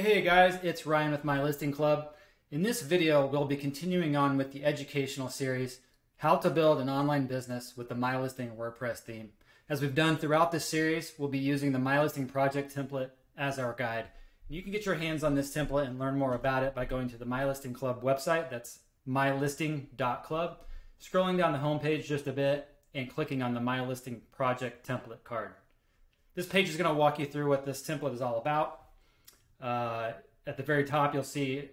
Hey guys, it's Ryan with My Listing Club. In this video, we'll be continuing on with the educational series, How to Build an Online Business with the My Listing WordPress theme. As we've done throughout this series, we'll be using the My Listing Project template as our guide. You can get your hands on this template and learn more about it by going to the My Listing Club website. That's mylisting.club. Scrolling down the homepage just a bit and clicking on the My Listing Project template card. This page is going to walk you through what this template is all about. At the very top, you'll see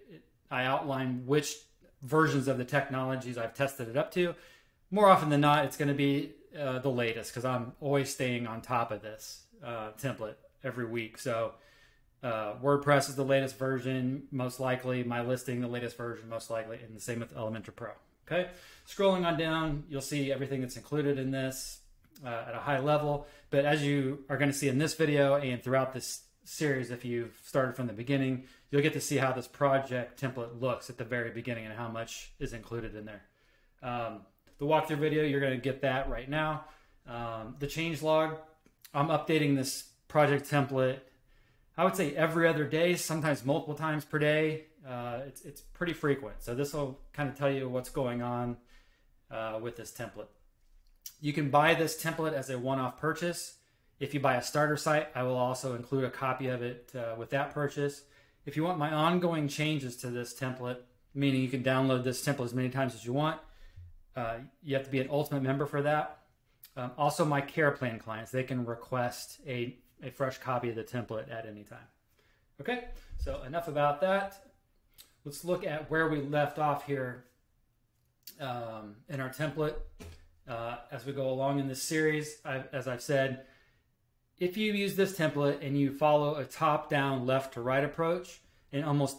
I outline which versions of the technologies I've tested it up to. More often than not, it's going to be the latest because I'm always staying on top of this template every week. So WordPress is the latest version, most likely. My Listing, the latest version, most likely. And the same with Elementor Pro. Okay. Scrolling on down, you'll see everything that's included in this at a high level. But as you are going to see in this video and throughout this series, if you've started from the beginning, you'll get to see how this project template looks at the very beginning and how much is included in there. The walkthrough video, you're going to get that right now. The change log, I'm updating this project template, I would say every other day, sometimes multiple times per day. It's pretty frequent. So this will kind of tell you what's going on with this template. You can buy this template as a one-off purchase. If you buy a starter site, I will also include a copy of it with that purchase. If you want my ongoing changes to this template, meaning you can download this template as many times as you want, you have to be an Ultimate member for that. Also, my care plan clients, they can request a fresh copy of the template at any time. Okay, so enough about that. Let's look at where we left off here in our template. As we go along in this series, as I've said, if you use this template and you follow a top-down, left-to-right approach, in almost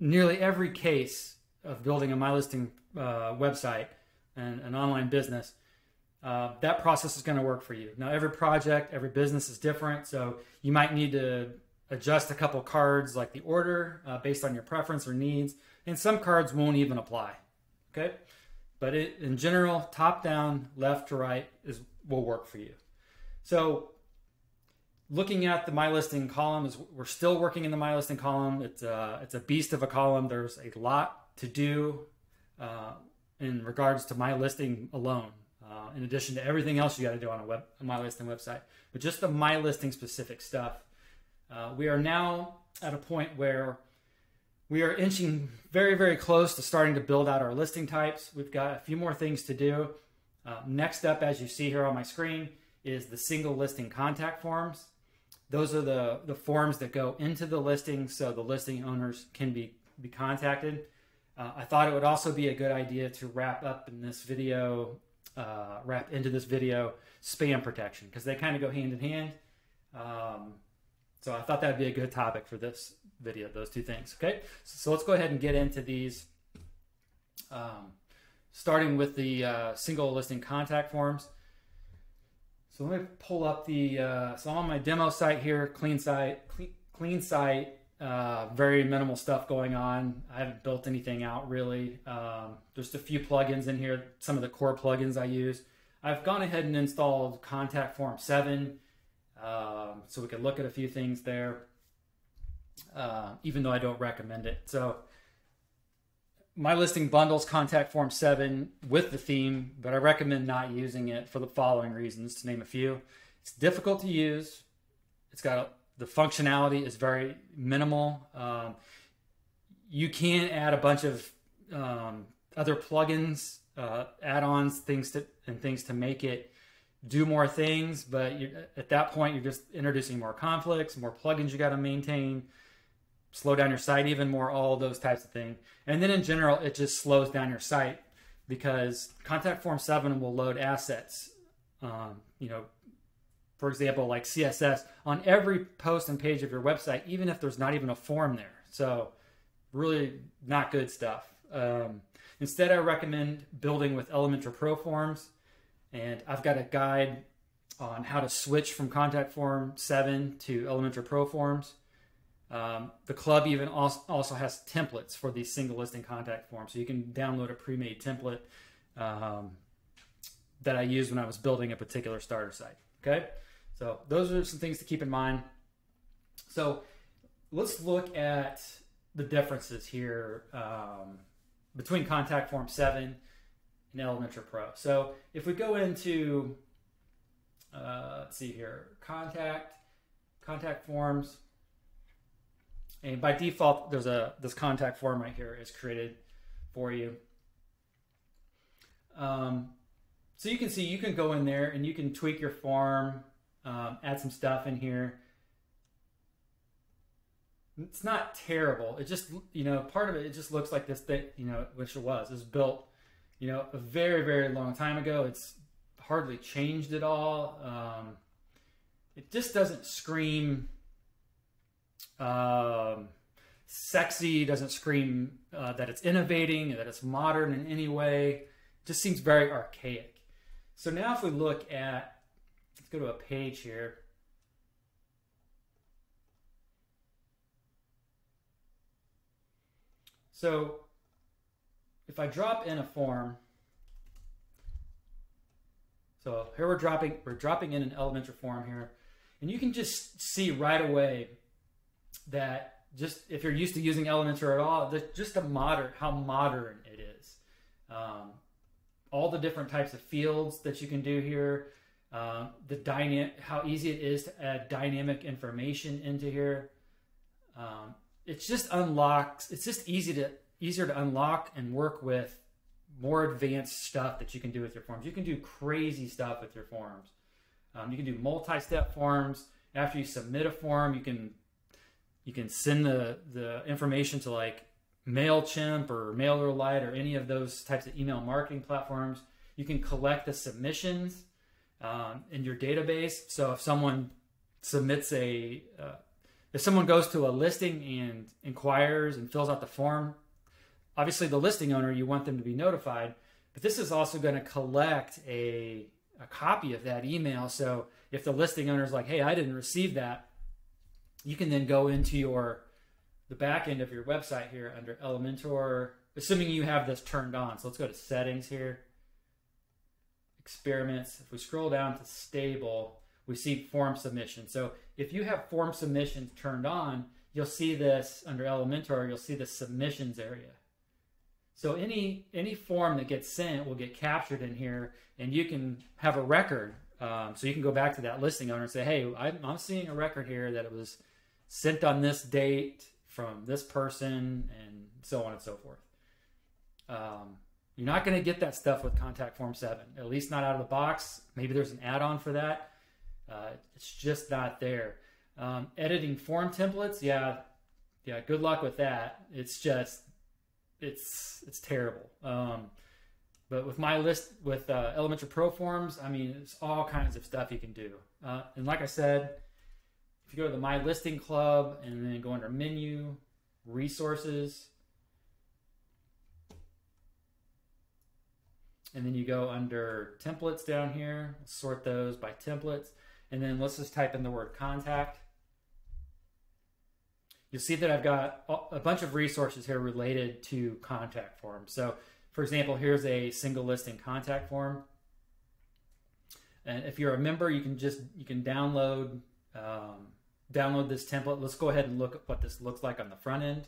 nearly every case of building a My Listing website and an online business, that process is going to work for you. Now, every project, every business is different, so you might need to adjust a couple cards, like the order, based on your preference or needs, and some cards won't even apply, okay? But in general, top-down, left-to-right will work for you. So, looking at the My Listing column, we're still working in the My Listing column. It's a beast of a column. There's a lot to do in regards to My Listing alone, in addition to everything else you got to do on a My Listing website. But just the My Listing specific stuff, we are now at a point where we are inching very, very close to starting to build out our listing types. We've got a few more things to do. Next up, as you see here on my screen, is the single listing contact forms. Those are the forms that go into the listing so the listing owners can be contacted. I thought it would also be a good idea to wrap into this video spam protection, because they kind of go hand in hand. So I thought that'd be a good topic for this video, those two things, okay? So let's go ahead and get into these, starting with the single listing contact forms. So let me pull up the, so I'm on my demo site here, clean site, very minimal stuff going on. I haven't built anything out really. Just a few plugins in here, some of the core plugins I use. I've gone ahead and installed Contact Form 7, so we can look at a few things there, even though I don't recommend it. So My Listing bundles Contact Form 7 with the theme, but I recommend not using it for the following reasons, to name a few. It's difficult to use. It's got the functionality is very minimal. You can add a bunch of other plugins, add-ons, things to make it do more things, but at that point you're just introducing more conflicts, more plugins you got to maintain, slow down your site even more, all those types of things. And then in general, it just slows down your site because Contact Form 7 will load assets. You know, for example, like CSS on every post and page of your website, even if there's not even a form there. So really not good stuff. Instead, I recommend building with Elementor Pro forms. And I've got a guide on how to switch from Contact Form 7 to Elementor Pro forms. The club even also has templates for these single listing contact forms. So you can download a pre-made template that I used when I was building a particular starter site. Okay, so those are some things to keep in mind. So let's look at the differences here between Contact Form 7 and Elementor Pro. So if we go into, let's see here, contact forms, and by default, there's this contact form right here is created for you. So you can see, you can go in there and you can tweak your form, add some stuff in here. It's not terrible. It just, you know, part of it, it just looks like this thing, you know, which it was built, you know, a very, very long time ago. It's hardly changed at all. It just doesn't scream sexy, doesn't scream that it's innovating, that it's modern in any way. It just seems very archaic. So now if we look at, let's go to a page here. So if I drop in a form, so here we're dropping in an Elementor form here, and you can just see right away that just if you're used to using Elementor at all, just how modern it is. All the different types of fields that you can do here, how easy it is to add dynamic information into here. It's just unlocks. It's just easier to unlock and work with more advanced stuff that you can do with your forms. You can do crazy stuff with your forms. You can do multi-step forms. After you submit a form, you can send the information to like MailChimp or MailerLite or any of those types of email marketing platforms. You can collect the submissions in your database. So if someone submits a if someone goes to a listing and inquires and fills out the form, obviously the listing owner, you want them to be notified, but this is also going to collect a copy of that email. So if the listing owner is like, hey, I didn't receive that, you can then go into the back end of your website here under Elementor, assuming you have this turned on. So let's go to settings here, experiments. If we scroll down to stable, we see form submission. So if you have form submissions turned on, you'll see this under Elementor, you'll see the submissions area. So any form that gets sent will get captured in here, and you can have a record. So you can go back to that listing owner and say, hey, I'm seeing a record here that it was sent on this date from this person, and so on and so forth. You're not gonna get that stuff with Contact Form 7, at least not out of the box. Maybe there's an add-on for that. It's just not there. Editing form templates, yeah, good luck with that. It's just, it's terrible. But with Elementor Pro Forms, I mean, it's all kinds of stuff you can do. And like I said, if you go to the My Listing Club and then go under Menu, Resources, and then you go under Templates down here, sort those by templates. And then let's just type in the word contact. You'll see that I've got a bunch of resources here related to contact forms. So for example, here's a single listing contact form. And if you're a member, you can download this template. Let's go ahead and look at what this looks like on the front end.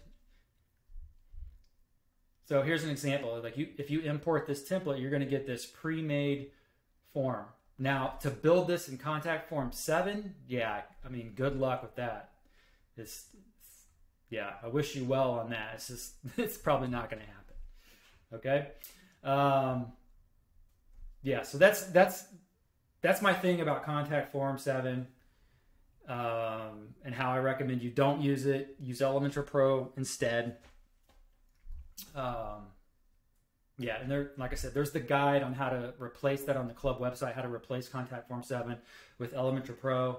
So here's an example. Like if you import this template, you're going to get this pre-made form. Now, to build this in Contact Form 7, yeah, I mean, good luck with that. Yeah, I wish you well on that. It's probably not going to happen. Okay, yeah. So that's my thing about Contact Form 7, and how I recommend you don't use it. Use Elementor Pro instead. Yeah, and like I said, there's the guide on how to replace that on the club website, how to replace Contact Form 7 with Elementor Pro.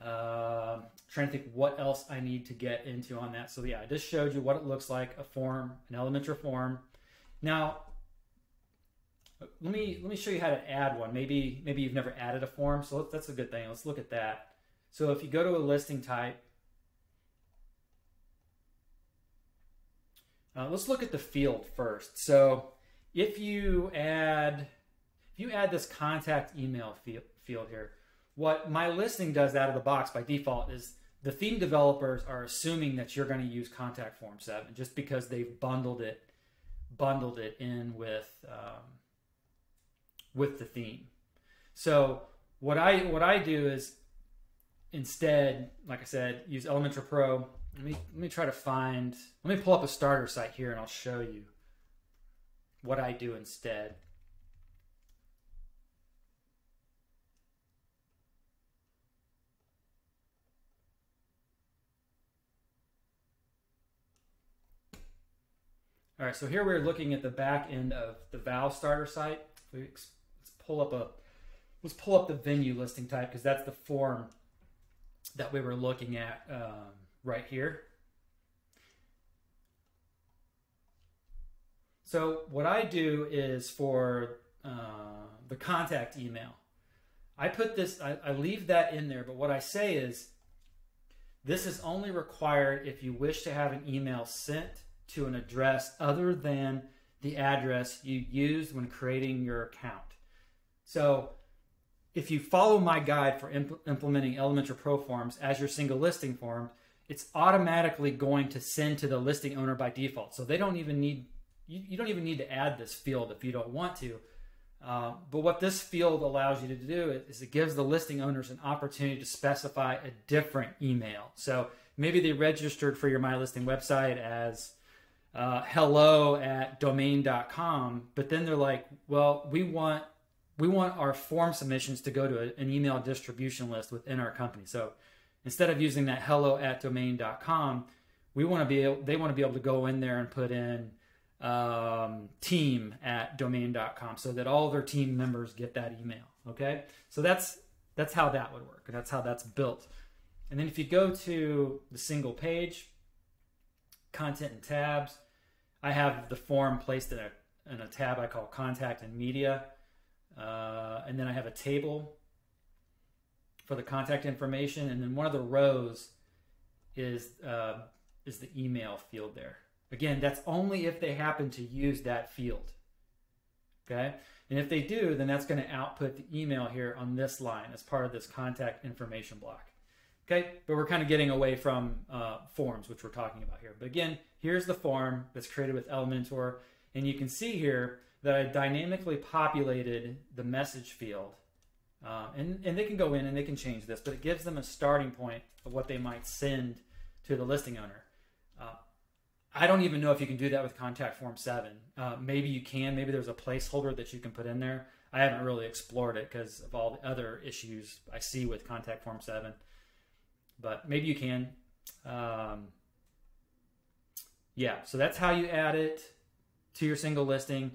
Trying to think what else I need to get into on that. So yeah, I just showed you what it looks like, a form, an Elementor form. Now, let me show you how to add one. Maybe you've never added a form, so that's a good thing. Let's look at that. So if you go to a listing type, let's look at the field first. So if you add this contact email field here, what My Listing does out of the box by default is the theme developers are assuming that you're going to use Contact Form 7 just because they've bundled it in with the theme. So what I do is instead, like I said, use Elementor Pro. Let me try to find, let me pull up a starter site here and I'll show you what I do instead. All right, so here we're looking at the back end of the Valve starter site. Let's pull up the venue listing type because that's the form that we were looking at right here. So what I do is for the contact email, I put this, I leave that in there, but what I say is this is only required if you wish to have an email sent to an address other than the address you used when creating your account. So if you follow my guide for implementing Elementor Pro forms as your single listing form, it's automatically going to send to the listing owner by default. So they don't even need, you don't even need to add this field if you don't want to. But what this field allows you to do is it gives the listing owners an opportunity to specify a different email. So maybe they registered for your My Listing website as hello@domain.com, but then they're like, well, we want our form submissions to go to an email distribution list within our company. So instead of using that hello@domain.com, they want to be able to go in there and put in team@domain.com so that all their team members get that email. Okay, so that's how that would work, and that's how that's built. And then if you go to the single page, content and tabs, I have the form placed in a tab I call contact and media, and then I have a table for the contact information, and then one of the rows is the email field there. Again, that's only if they happen to use that field. Okay, and if they do, then that's going to output the email here on this line as part of this contact information block. Okay, but we're kind of getting away from forms, which we're talking about here. But again, here's the form that's created with Elementor. And you can see here that I dynamically populated the message field. And they can go in and they can change this, but it gives them a starting point of what they might send to the listing owner. I don't even know if you can do that with Contact Form 7. Maybe you can. Maybe there's a placeholder that you can put in there. I haven't really explored it because of all the other issues I see with Contact Form 7. But maybe you can. Yeah, so that's how you add it to your single listing.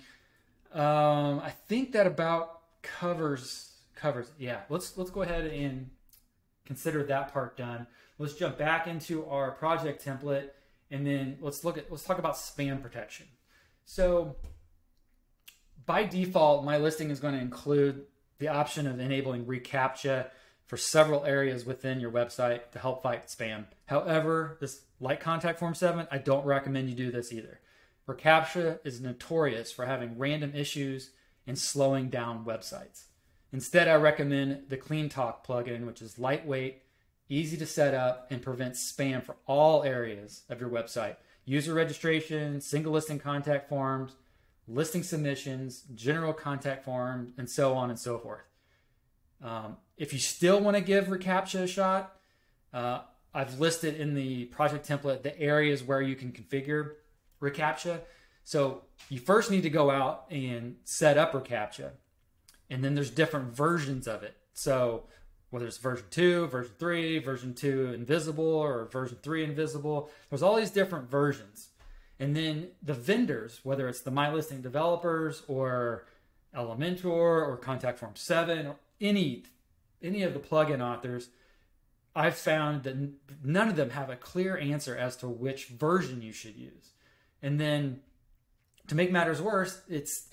I think that about covers. Yeah, let's go ahead and consider that part done. Let's jump back into our project template, and then let's talk about spam protection. So by default, My Listing is going to include the option of enabling reCAPTCHA for several areas within your website to help fight spam. However, this, like Contact Form 7, I don't recommend you do this either. reCAPTCHA is notorious for having random issues and slowing down websites. Instead, I recommend the CleanTalk plugin, which is lightweight, easy to set up, and prevents spam for all areas of your website. User registration, single listing contact forms, listing submissions, general contact forms, and so on and so forth. If you still want to give reCAPTCHA a shot, I've listed in the project template the areas where you can configure reCAPTCHA. So you first need to go out and set up reCAPTCHA, and then there's different versions of it. So whether it's version 2, version 3, version 2 invisible, or version 3 invisible, there's all these different versions. And then the vendors, whether it's the My Listing developers or Elementor or Contact Form 7, or any of the plugin authors, I've found that none of them have a clear answer as to which version you should use. And then to make matters worse, it's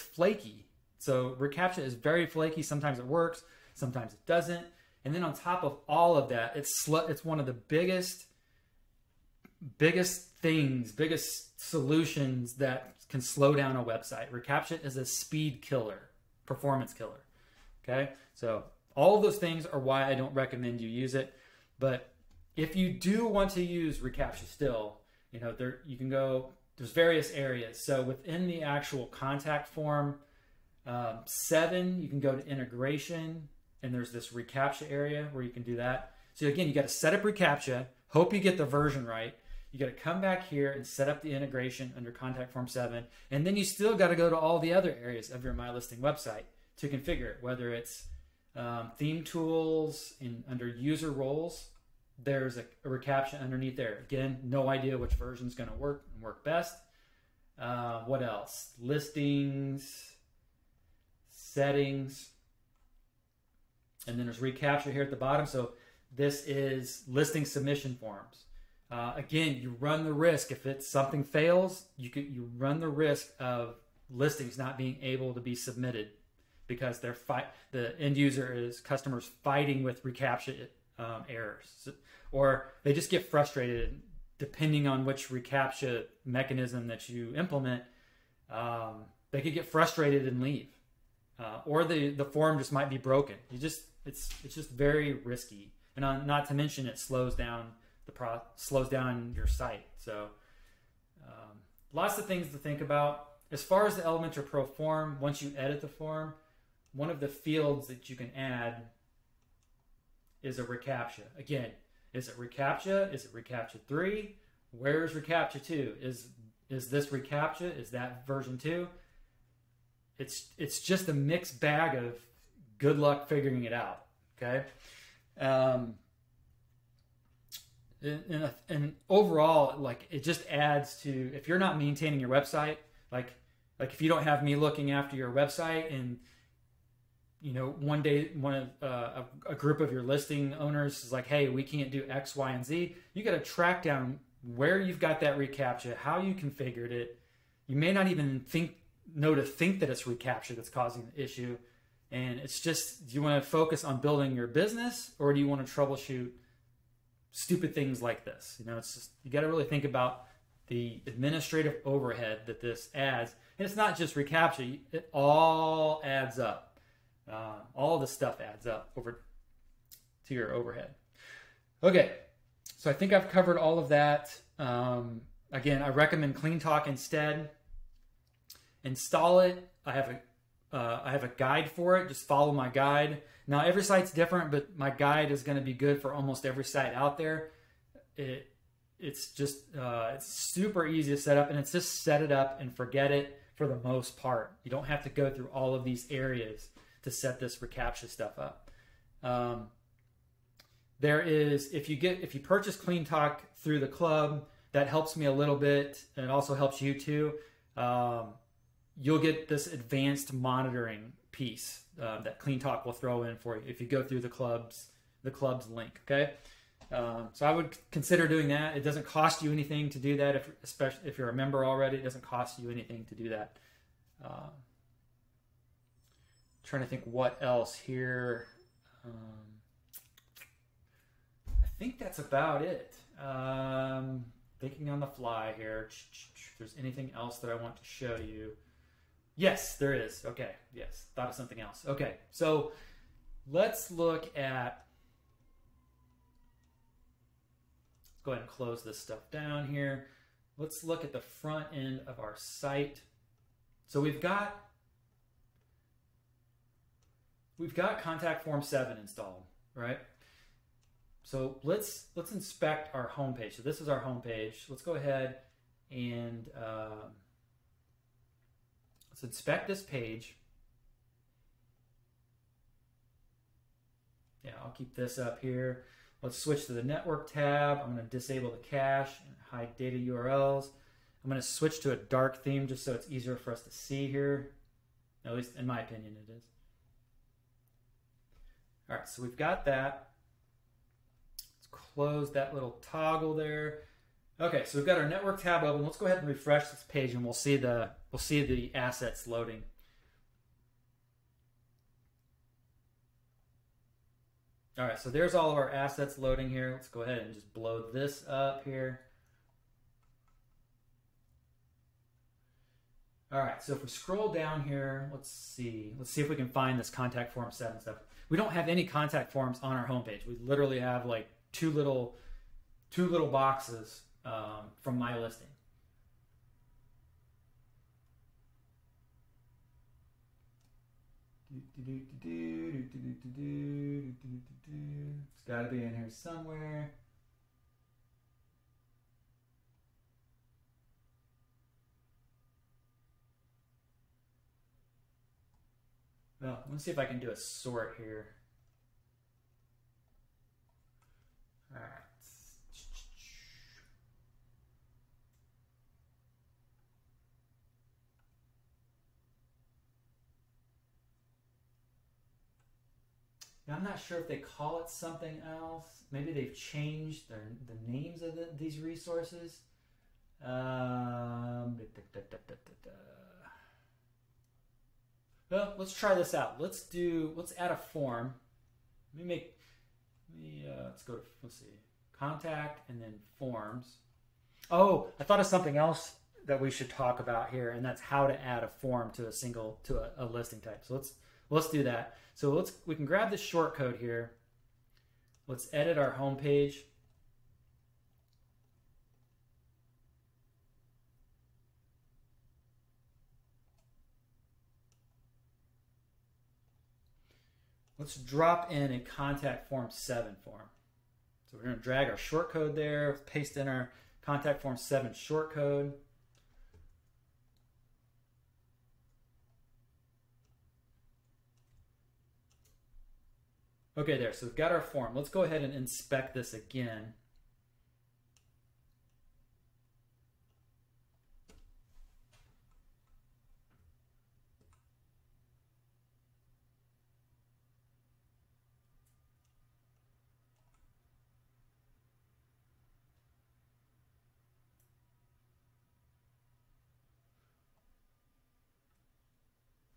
flaky. So reCAPTCHA is very flaky. Sometimes it works, sometimes it doesn't. And then on top of all of that, it's one of the biggest solutions that can slow down a website. reCAPTCHA is a speed killer, performance killer. Okay, so all of those things are why I don't recommend you use it. But If you do want to use reCAPTCHA still, you know, there you can go, there's various areas. So within the actual Contact Form 7, you can go to integration, and there's this reCAPTCHA area where you can do that. So again, you got to set up reCAPTCHA, hope you get the version right. You got to come back here and set up the integration under Contact Form 7, and then you still got to go to all the other areas of your My Listing website to configure it, whether it's theme tools, and under user roles, there's a reCAPTCHA underneath there. Again, no idea which version's going to work best. What else? Listings, settings, and then there's reCAPTCHA here at the bottom. So this is listing submission forms. Again, you run the risk, if it's something fails, you run the risk of listings not being able to be submitted because they're the end user is customers fighting with reCAPTCHA errors, or they just get frustrated. Depending on which reCAPTCHA mechanism that you implement, they could get frustrated and leave, or the form just might be broken. It's just very risky, and not to mention it slows down your site. So lots of things to think about. As far as the Elementor Pro form, once you edit the form, one of the fields that you can add is a reCAPTCHA. Again, is it reCAPTCHA? Is it reCAPTCHA 3? Where's reCAPTCHA 2? Is this reCAPTCHA? Is that version 2? It's just a mixed bag of good luck figuring it out, okay? And overall, like, it just adds to, if you're not maintaining your website, like if you don't have me looking after your website, and you know, one day one of a group of your listing owners is like, hey, we can't do X, Y, and Z, you got to track down where you've got that reCAPTCHA, how you configured it. You may not even know that it's reCAPTCHA that's causing the issue. And it's just, do you want to focus on building your business, or do you want to troubleshoot stupid things like this? You know, it's just, you got to really think about the administrative overhead that this adds. And it's not just reCAPTCHA, it all adds up. All the stuff adds up over to your overhead. Okay, so I think I've covered all of that. Again, I recommend CleanTalk instead. Install it. I have a guide for it. Just follow my guide. Now, every site's different, but my guide is going to be good for almost every site out there. It's just it's super easy to set up, and it's just set it up and forget it for the most part. You don't have to go through all of these areas to set this reCAPTCHA stuff up. There is, if you purchase CleanTalk through the club, that helps me a little bit, and it also helps you too. You'll get this advanced monitoring piece that CleanTalk will throw in for you if you go through the club's link. Okay, so I would consider doing that. It doesn't cost you anything to do that, especially if you're a member already. It doesn't cost you anything to do that. Trying to think what else here. I think that's about it. Thinking on the fly here. If there's anything else that I want to show you. Yes, there is. Okay. Yes. Thought of something else. Okay. So let's look at, let's go ahead and close this stuff down here. Let's look at the front end of our site. So we've got Contact Form 7 installed, right? So let's inspect our homepage. So this is our homepage. Let's go ahead and, let's inspect this page. Yeah, I'll keep this up here. Let's switch to the network tab. I'm going to disable the cache and hide data URLs. I'm going to switch to a dark theme just so it's easier for us to see here. At least in my opinion it is. All right, so we've got that. Let's close that little toggle there. Okay, so we've got our network tab open. Let's go ahead and refresh this page, and we'll see the assets loading. All right, so there's all of our assets loading here. Let's go ahead and just blow this up here. All right, so if we scroll down here, let's see if we can find this Contact Form 7 stuff. We don't have any contact forms on our homepage. We literally have like two little two little boxes from My Listing. It's got to be in here somewhere. Well, let's see if I can do a sort here. All right. Now, I'm not sure if they call it something else. Maybe they've changed the names of these resources. Well, let's try this out. Let's add a form. Let's see, contact and then forms. Oh, I thought of something else that we should talk about here, and that's how to add a form to a listing type. So let's do that. So we can grab this short code here. Let's edit our home page. Let's drop in a Contact Form 7 form. So we're going to drag our short code there, paste in our Contact Form 7 short code. Okay, there, so we've got our form. Let's go ahead and inspect this again.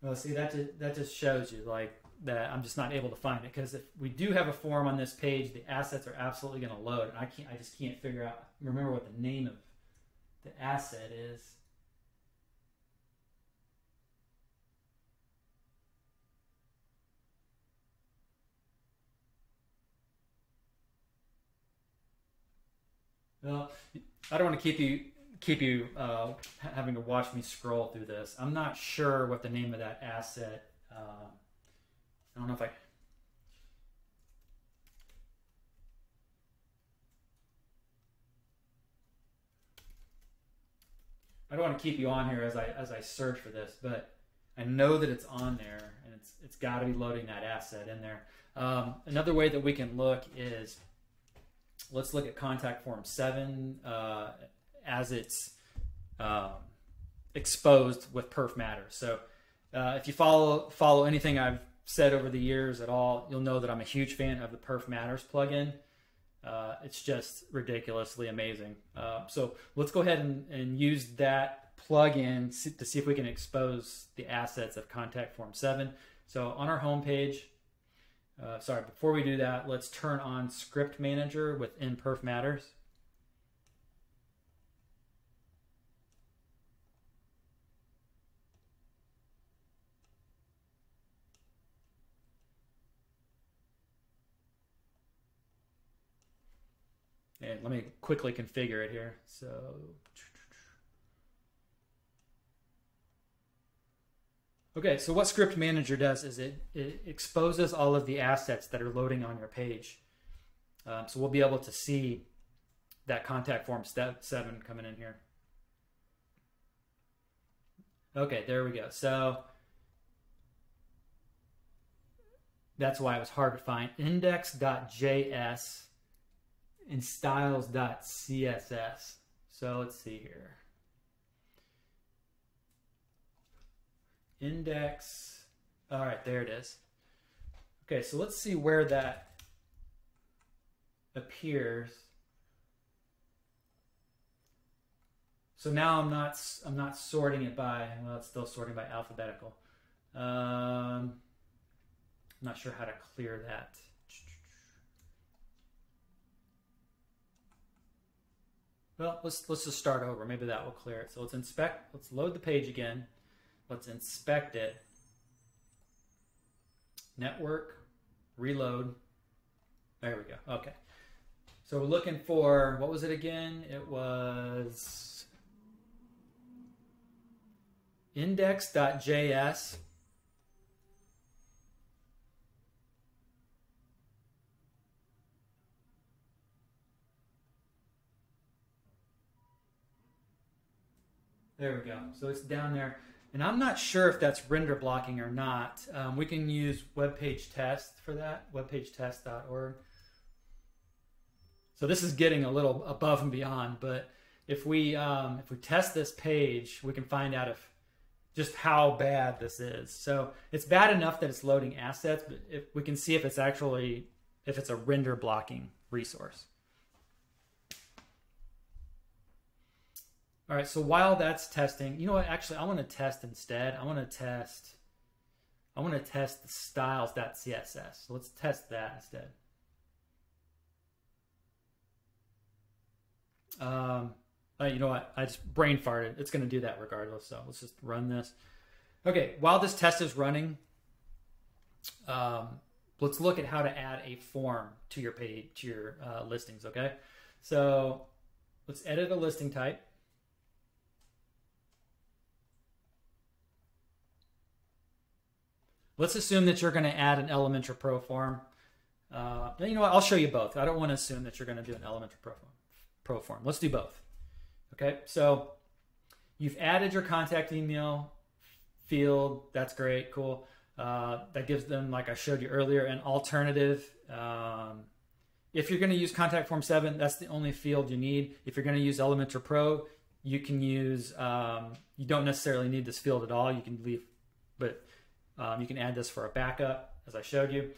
Well, see, that just shows you like that I'm just not able to find it, because if we do have a form on this page, the assets are absolutely going to load, and I just can't figure out, remember what the name of the asset is. Well, I don't want to keep you having to watch me scroll through this. I'm not sure what the name of that asset. I don't know if I. I don't want to keep you on here as I search for this, but I know that it's on there, and it's got to be loading that asset in there. Another way that we can look is, let's look at Contact Form 7. As it's exposed with Perf Matters. So if you follow anything I've said over the years at all, you'll know that I'm a huge fan of the Perf Matters plugin. It's just ridiculously amazing. So let's go ahead and use that plugin to see if we can expose the assets of Contact Form 7. So on our homepage, before we do that, let's turn on Script Manager within Perf Matters. And let me quickly configure it here. So, okay, so what Script Manager does is it exposes all of the assets that are loading on your page. So we'll be able to see that Contact Form 7 coming in here. Okay, there we go. So that's why it was hard to find. Index.js. in styles.css. So let's see here. Index. All right, there it is. Okay, so let's see where that appears. So now I'm not sorting it by, well, it's still sorting by alphabetical. I'm not sure how to clear that. Well, let's just start over. Maybe that will clear it. So let's inspect. Let's load the page again. Let's inspect it. Network, reload. There we go. Okay. So we're looking for, what was it again? It was index.js. There we go. So it's down there. And I'm not sure if that's render blocking or not. We can use WebPageTest for that, webpagetest.org. So this is getting a little above and beyond, but if we test this page, we can find out if just how bad this is. So it's bad enough that it's loading assets, but if we can see if it's actually, if it's a render blocking resource. All right, so while that's testing, you know what, actually I want to test instead. I want to test the styles.css. So let's test that instead. You know what, I just brain farted. It's going to do that regardless. So let's just run this. Okay, while this test is running, let's look at how to add a form to your page, to your listings. Okay, so let's edit a listing type. Let's assume that you're going to add an Elementor Pro form. You know what, I'll show you both. I don't want to assume that you're going to do an Elementor Pro form. Let's do both. Okay, so you've added your contact email field. That's great, cool. That gives them, like I showed you earlier, an alternative. If you're going to use Contact Form 7, that's the only field you need. If you're going to use Elementor Pro, you can use, you don't necessarily need this field at all. You can leave, but you can add this for a backup, as I showed you.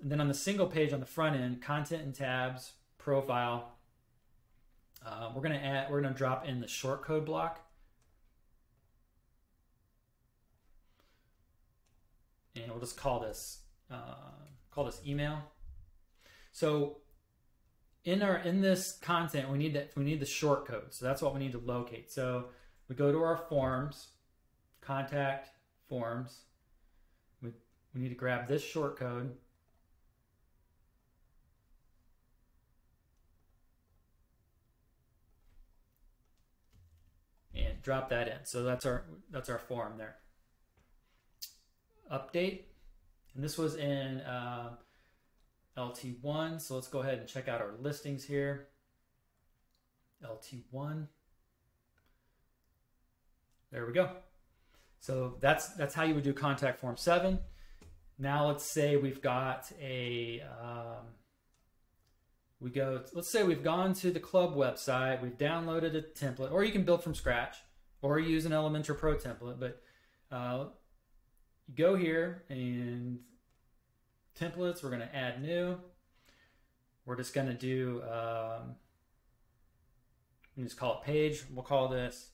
Then on the single page on the front end, content and tabs, profile, we're gonna drop in the shortcode block, and we'll just call this email. So in this content, we need the shortcode. So that's what we need to locate. So we go to our forms, contact forms. We need to grab this shortcode. Drop that in. So that's our form there. Update, and this was in LT1. So let's go ahead and check out our listings here. LT1. There we go. So that's how you would do Contact Form 7. Now let's say we've got a let's say we've gone to the club website. We've downloaded a template, or you can build from scratch, or use an Elementor Pro template, but you go here and templates, we're gonna add new. We're just gonna do, we can just call it page. We'll call this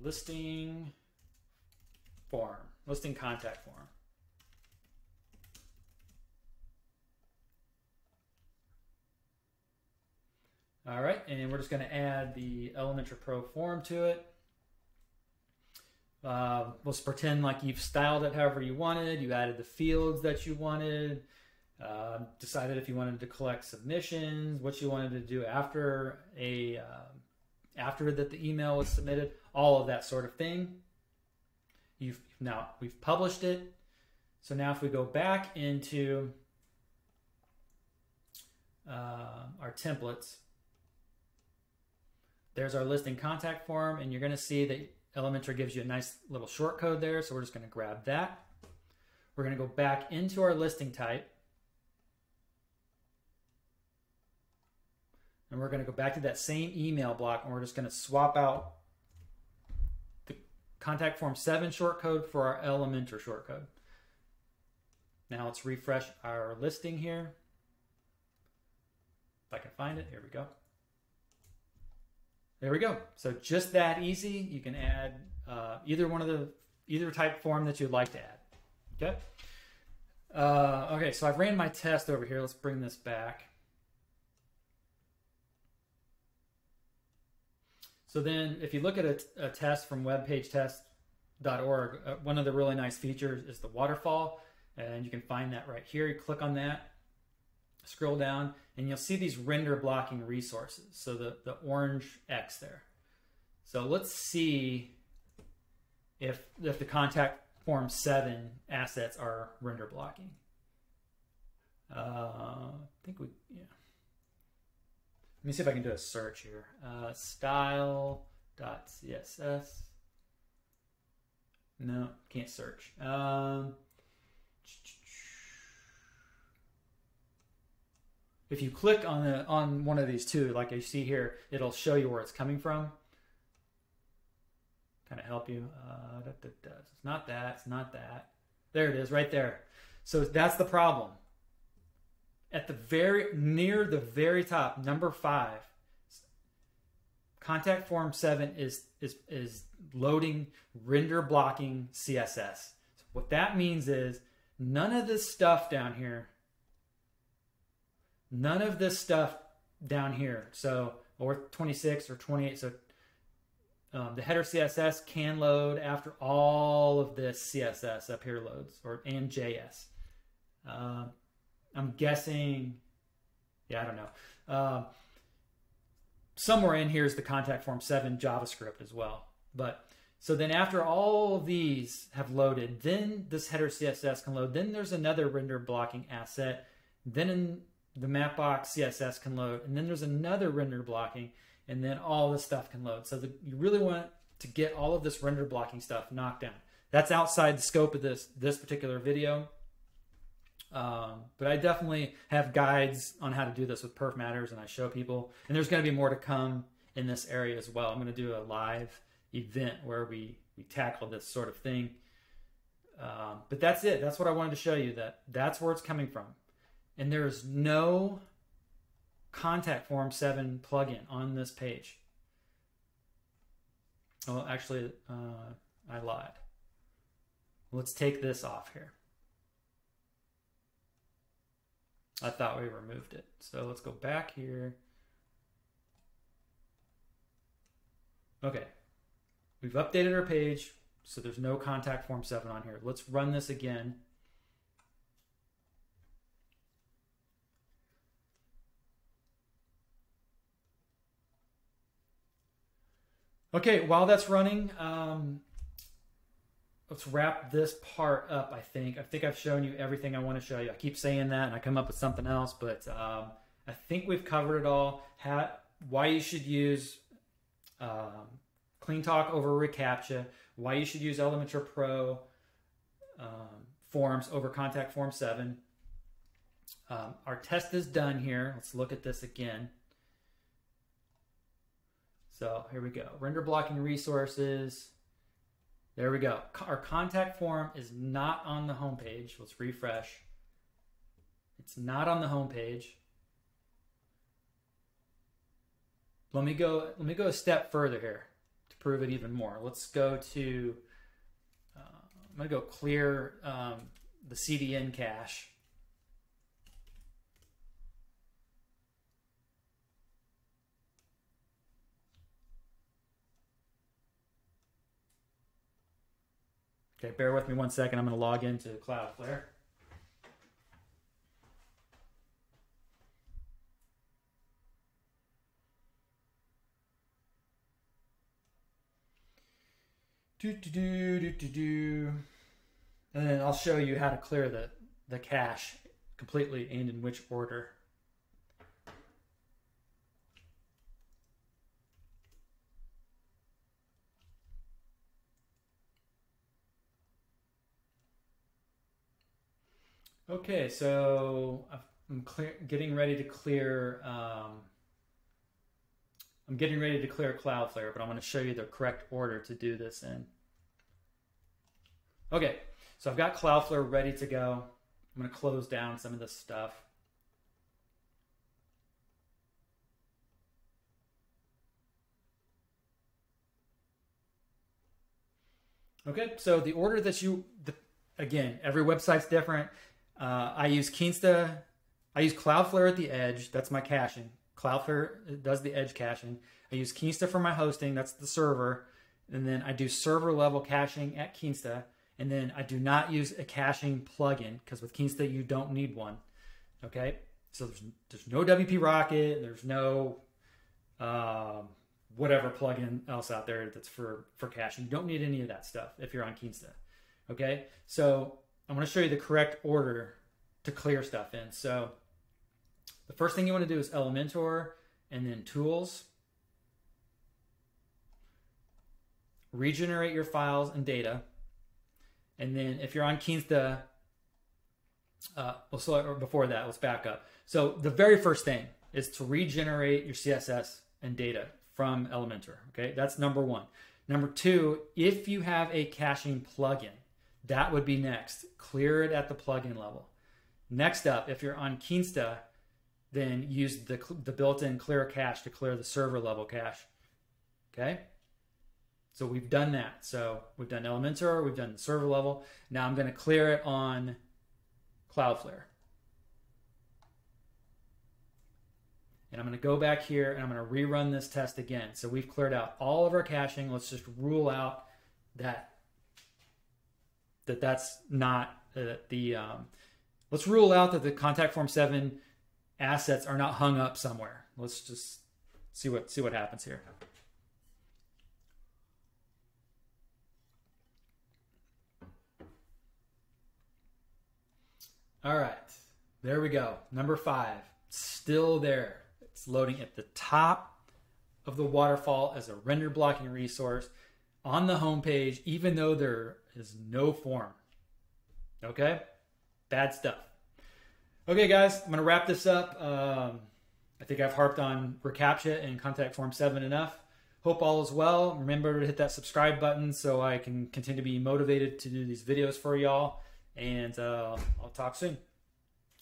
listing form, listing contact form. All right, and we're just gonna add the Elementor Pro form to it. Let's pretend like you've styled it however you wanted, you added the fields that you wanted, decided if you wanted to collect submissions, what you wanted to do after a after the email was submitted, all of that sort of thing. We've published it. So now if we go back into our templates, there's our listing contact form, and you're gonna see that Elementor gives you a nice little short code there. So we're just gonna grab that. We're gonna go back into our listing type. And we're gonna go back to that same email block, and we're just gonna swap out the Contact Form 7 shortcode for our Elementor shortcode. Now let's refresh our listing here. If I can find it, here we go. There we go. So just that easy. You can add either type form that you'd like to add. Okay. Okay. So I've ran my test over here. Let's bring this back. So then, if you look at a test from WebPageTest.org, one of the really nice features is the waterfall, and you can find that right here. You click on that, Scroll down and you'll see these render blocking resources. So the orange X there. So let's see if the Contact Form 7 assets are render blocking. I think we, yeah. Let me see if I can do a search here. Style.css. No, can't search. If you click on one of these two, like you see here, it'll show you where it's coming from. Kind of help you. It's not that. It's not that. There it is, right there. So that's the problem. At the near the very top, number 5, Contact Form 7 is loading render blocking CSS. So what that means is none of this stuff down here. None of this stuff down here, so or 26 or 28. So the header CSS can load after all of this CSS up here loads, and JS. I'm guessing, yeah, I don't know. Somewhere in here is the Contact Form 7 JavaScript as well. But so then after all of these have loaded, then this header CSS can load. Then there's another render blocking asset. Then the Mapbox CSS can load, and then there's another render blocking, and then all this stuff can load. So you really want to get all of this render blocking stuff knocked down. That's outside the scope of this particular video, but I definitely have guides on how to do this with Perf Matters, and I show people. And there's going to be more to come in this area as well. I'm going to do a live event where we tackle this sort of thing. But that's it. That's what I wanted to show you. That's where it's coming from. And there is no Contact Form 7 plugin on this page. Oh, actually, I lied. Let's take this off here. I thought we removed it. So let's go back here. Okay. We've updated our page, so there's no Contact Form 7 on here. Let's run this again. Okay, while that's running, let's wrap this part up, I think. I think I've shown you everything I want to show you. I keep saying that, and I come up with something else, but I think we've covered it all. Why you should use CleanTalk over reCAPTCHA, why you should use Elementor Pro forms over Contact Form 7. Our test is done here. Let's look at this again. So here we go, render blocking resources. There we go. Our Contact Form is not on the home page. Let's refresh. It's not on the home page. Let me go a step further here to prove it even more. Let's go to, I'm gonna go clear the CDN cache. Okay, bear with me one second. I'm going to log into Cloudflare. And then I'll show you how to clear the cache completely and in which order. Okay, so I'm getting ready to clear Cloudflare, but I'm going to show you the correct order to do this in. Okay, so I've got Cloudflare ready to go. I'm going to close down some of this stuff. Okay, so the order that again, every website's different. I use Kinsta. I use Cloudflare at the edge. That's my caching. Cloudflare does the edge caching. I use Kinsta for my hosting. That's the server. And then I do server level caching at Kinsta. And then I do not use a caching plugin because with Kinsta, you don't need one. Okay. So there's no WP Rocket, there's no whatever plugin else out there that's for caching. You don't need any of that stuff if you're on Kinsta. Okay, so I'm going to show you the correct order to clear stuff in. So the first thing you want to do is Elementor, and then Tools, regenerate your files and data, and then if you're on Kinsta, before that, let's back up. So the very first thing is to regenerate your CSS and data from Elementor. Okay, that's number one. Number two, if you have a caching plugin, that would be next. Clear it at the plugin level. Next up, if you're on Kinsta, then use the built-in clear cache to clear the server level cache. Okay, so we've done that. So we've done Elementor, we've done the server level. Now I'm going to clear it on Cloudflare. And I'm going to go back here and I'm going to rerun this test again. So we've cleared out all of our caching. Let's just rule out that's not let's rule out that the Contact Form 7 assets are not hung up somewhere. Let's just see what happens here. All right, there we go. Number 5, still there. It's loading at the top of the waterfall as a render blocking resource on the home page, even though there is no form. Okay, bad stuff. Okay, guys, I'm gonna wrap this up. I think I've harped on reCAPTCHA and Contact Form 7 enough. Hope all is well. Remember to hit that subscribe button so I can continue to be motivated to do these videos for y'all. And I'll talk soon.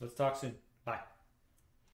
Let's talk soon. Bye.